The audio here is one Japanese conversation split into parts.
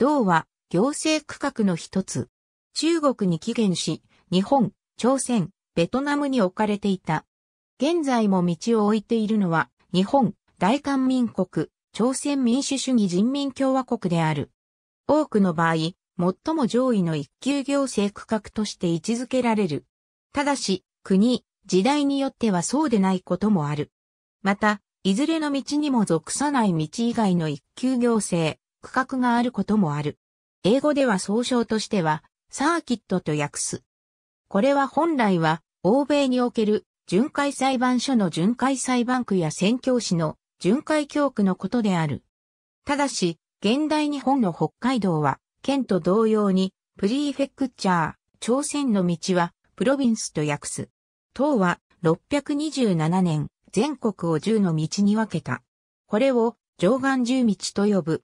同は行政区画の一つ。中国に起源し、日本、朝鮮、ベトナムに置かれていた。現在も道を置いているのは、日本、大韓民国、朝鮮民主主義人民共和国である。多くの場合、最も上位の一級行政区画として位置づけられる。ただし、国、時代によってはそうでないこともある。また、いずれの道にも属さない道以外の一級行政、区画があることもある。英語では総称としては、サーキットと訳す。これは本来は、欧米における巡回裁判所の巡回裁判区や宣教師の巡回教区のことである。ただし、現代日本の北海道は、県と同様に、プリーフェクチャー、朝鮮の道は、プロビンスと訳す。唐は、627年、全国を10の道に分けた。これを、貞観10道と呼ぶ。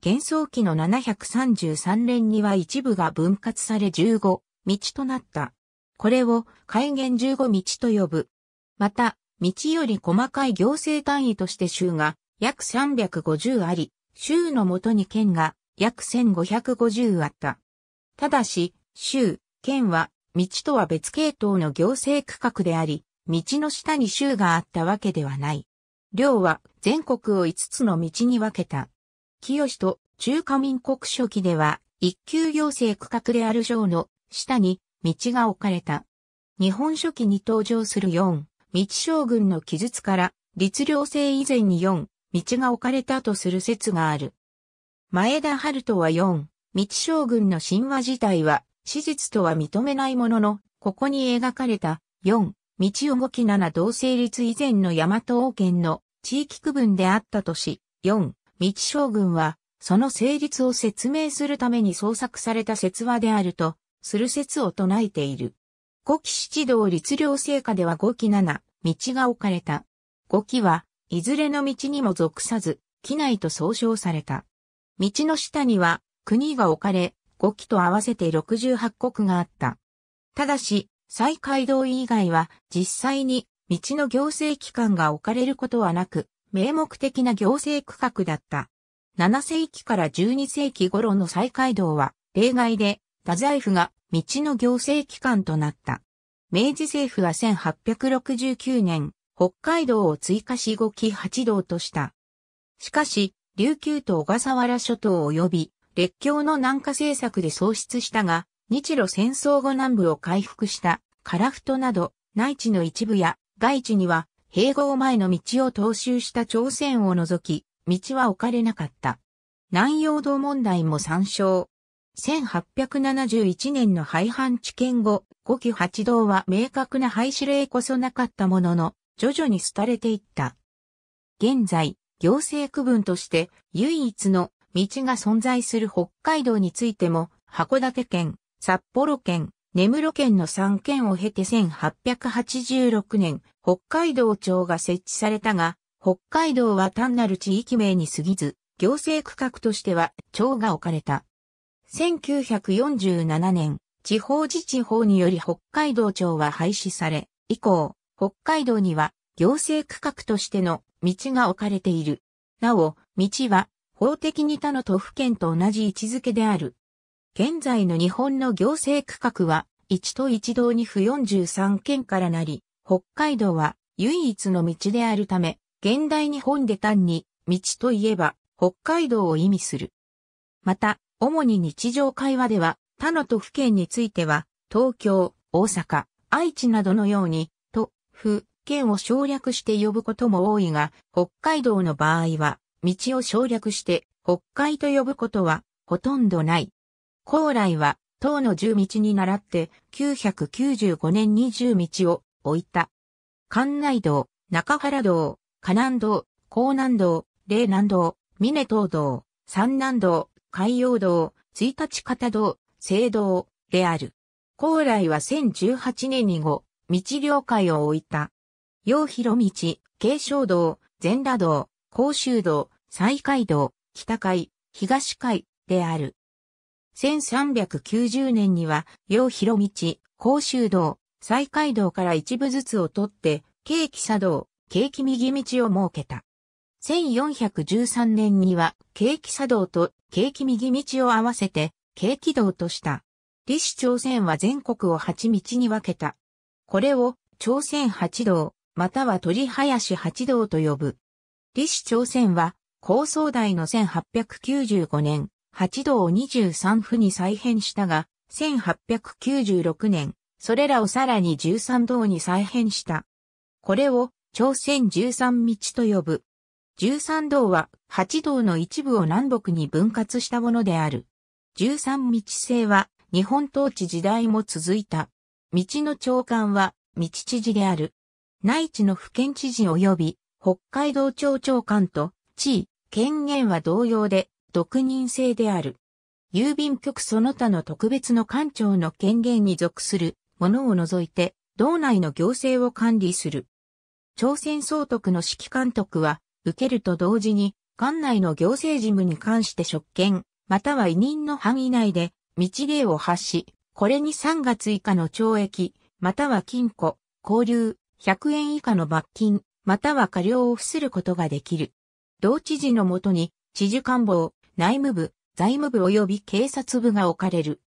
元宗期の733年には一部が分割され15道となった。これを開元15道と呼ぶ。また、道より細かい行政単位として州が約350あり、州のもとに県が約1550あった。ただし、州、県は道とは別系統の行政区画であり、道の下に州があったわけではない。領は全国を5つの道に分けた。清と中華民国初期では、一級行政区画である省の下に道が置かれた。日本書紀に登場する四、道将軍の記述から、律令制以前に四、道が置かれたとする説がある。前田春人は四、道将軍の神話自体は、史実とは認めないものの、ここに描かれた四、道動き七同成立以前の大和王権の地域区分であったとし、四、道将軍は、その成立を説明するために創作された説話であると、する説を唱えている。五紀七道律令制下では五紀七、道が置かれた。五紀は、いずれの道にも属さず、紀内と総称された。道の下には、国が置かれ、五紀と合わせて68国があった。ただし、西海道以外は、実際に、道の行政機関が置かれることはなく、名目的な行政区画だった。7世紀から12世紀頃の西海道は例外で、太宰府が道の行政機関となった。明治政府は1869年、北海道を追加し五紀八道とした。しかし、琉球と小笠原諸島及び、列強の南下政策で喪失したが、日露戦争後南部を回復した、樺太など、内地の一部や、外地には、併合前の道を踏襲した朝鮮を除き、道は置かれなかった。南陽道問題も参照。1871年の廃藩置県後、五紀八道は明確な廃止令こそなかったものの、徐々に廃れていった。現在、行政区分として唯一の道が存在する北海道についても、函館県、札幌県、根室県の3県を経て1886年、北海道庁が設置されたが、北海道は単なる地域名に過ぎず、行政区画としては庁が置かれた。1947年、地方自治法により北海道庁は廃止され、以降、北海道には行政区画としての道が置かれている。なお、道は法的に他の都府県と同じ位置づけである。現在の日本の行政区画は、1都1道に府43県からなり、北海道は唯一の道であるため、現代日本で単に道といえば北海道を意味する。また、主に日常会話では、他の都府県については、東京、大阪、愛知などのように、都、府、県を省略して呼ぶことも多いが、北海道の場合は、道を省略して、北海と呼ぶことはほとんどない。高麗は、唐の十道に倣って、995年に十道を置いた。関内道、中原道、河南道、江南道、嶺南道、嶺東道、山南道、海洋道、1日方道、西道、である。高麗は1018年に後、道領海を置いた。陽広道、慶祥道、全羅道、甲州道、西海道、北海、東海、である。1390年には、陽広道、甲州道、西海道から一部ずつを取って、京畿左道、京畿右道を設けた。1413年には、京畿左道と景気右道を合わせて、景気道とした。李氏朝鮮は全国を八道に分けた。これを、朝鮮八道、または鳥林八道と呼ぶ。李氏朝鮮は、高宗大の1895年、八道を23府に再編したが、1896年、それらをさらに13道に再編した。これを、朝鮮13道と呼ぶ。13道は、8道の一部を南北に分割したものである。13道制は、日本統治時代も続いた。道の長官は、道知事である。内地の府県知事及び、北海道庁長官と、地位、権限は同様で、独任制である。郵便局その他の特別の官庁の権限に属するものを除いて、道内の行政を管理する。朝鮮総督の指揮監督は、受けると同時に、管内の行政事務に関して職権、または委任の範囲内で、密令を発し、これに3月以下の懲役、または禁錮、拘留、100円以下の罰金、または科料を付することができる。同知事のもとに、知事官房、内務部、財務部及び警察部が置かれる。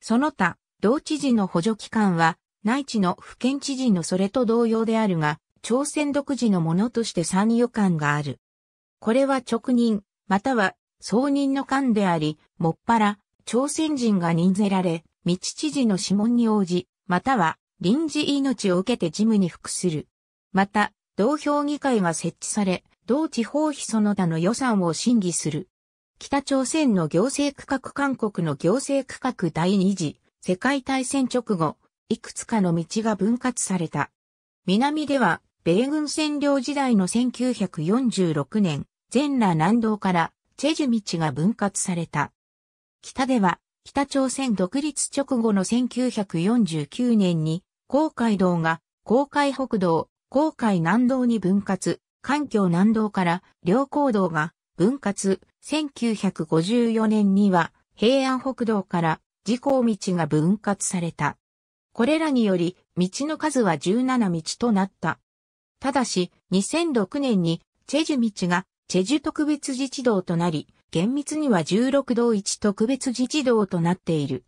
その他、同知事の補助機関は、内地の府県知事のそれと同様であるが、朝鮮独自のものとして参与官がある。これは勅任、または総任の官であり、もっぱら、朝鮮人が任せられ、道知事の諮問に応じ、または臨時命を受けて事務に服する。また、同評議会が設置され、同地方費その他の予算を審議する。北朝鮮の行政区画韓国の行政区画第二次世界大戦直後、いくつかの道が分割された。南では、米軍占領時代の1946年、全羅南道からチェジュ道が分割された。北では、北朝鮮独立直後の1949年に、黄海道が黄海北道、黄海南道に分割、環境南道から両江道が分割、1954年には、平安北道から自公道が分割された。これらにより、道の数は17道となった。ただし、2006年に、チェジュ道が、チェジュ特別自治道となり、厳密には16道1特別自治道となっている。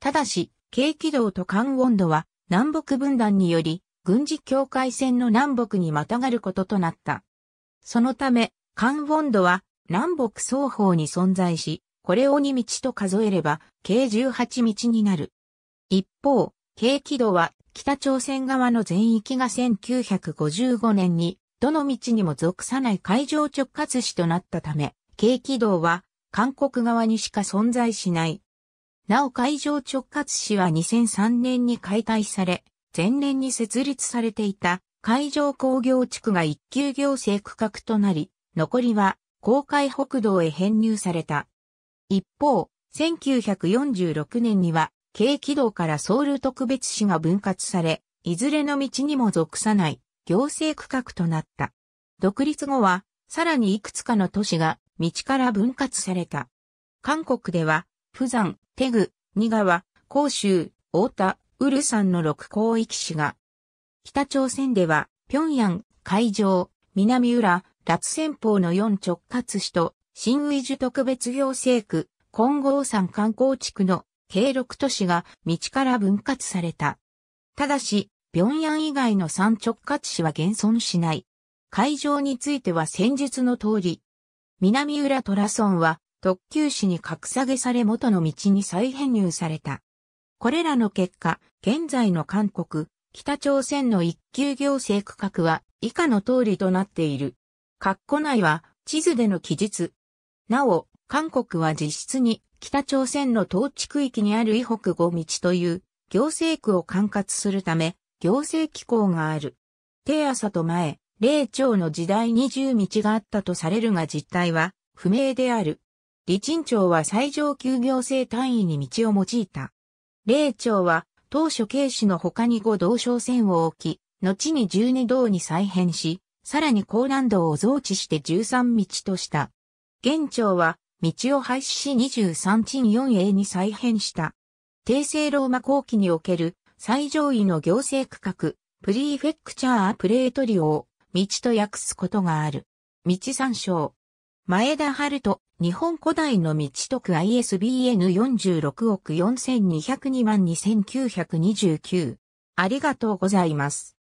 ただし、慶畿道と江原道は、南北分断により、軍事境界線の南北にまたがることとなった。そのため、江原道は、南北双方に存在し、これを2道と数えれば、計18道になる。一方、慶畿道は、北朝鮮側の全域が1955年に、どの道にも属さない海上直轄市となったため、慶畿道は、韓国側にしか存在しない。なお海上直轄市は2003年に解体され、前年に設立されていた海上工業地区が一級行政区画となり、残りは、黄海北道へ編入された。一方、1946年には、慶畿道からソウル特別市が分割され、いずれの道にも属さない行政区画となった。独立後は、さらにいくつかの都市が道から分割された。韓国では、釜山、大邱、仁川、広州、太田、蔚山の6広域市が。北朝鮮では、平壌、海上、南浦、婩先鋒の4直轄市と、新ウイジュ特別行政区、金剛山観光地区の計6都市が道から分割された。ただし、平壌以外の3直轄市は現存しない。海上については先述の通り、南浦虎村は特級市に格下げされ元の道に再編入された。これらの結果、現在の韓国、北朝鮮の一級行政区画は以下の通りとなっている。括弧内は地図での記述。なお、韓国は実質に、北朝鮮の統治区域にある以北5道という行政区を管轄するため行政機構がある。帝朝と前、黎朝の時代20道があったとされるが実態は不明である。李陳朝は最上級行政単位に道を用いた。黎朝は当初慶市の他に5道小線を置き、後に12道に再編し、さらに江南道を増置して13道とした。元朝は道を廃止し23鎮4営に再編した。帝政ローマ後期における最上位の行政区画、プリーフェクチャー・プレートリオを道と訳すことがある。道参照。前田春人、日本古代の道徳 ISBN 46億4202万2929。ありがとうございます。